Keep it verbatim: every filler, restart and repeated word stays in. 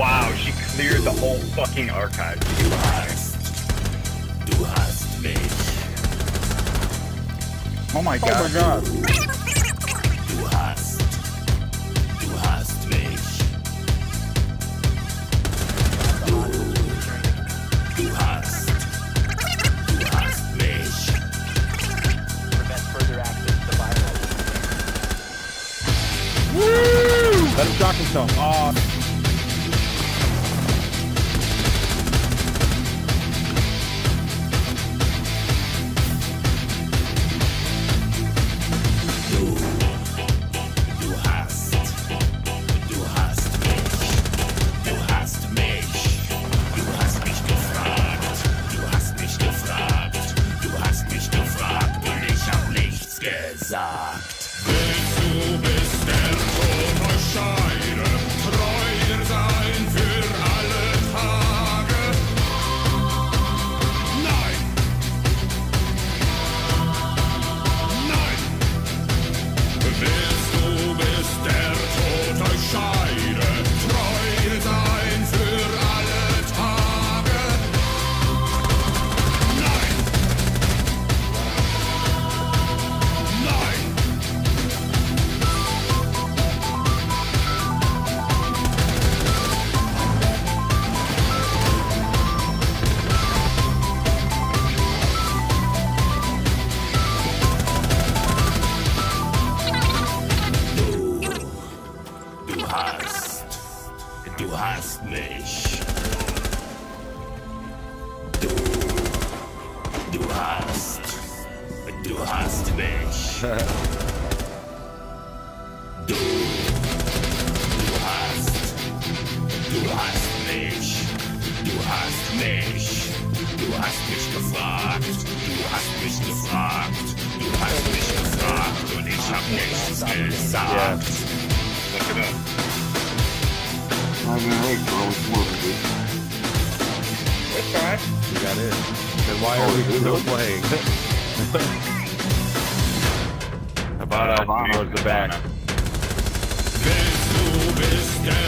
Wow, she cleared the whole fucking archive. Du hast. Du hast mich. Oh my god. Oh my god. Du hast. Du hast mich. Du, du hast. Du hast mich. Prevent further access to violence. Woo! Let him shock himself. Oh. Alvaro is the back.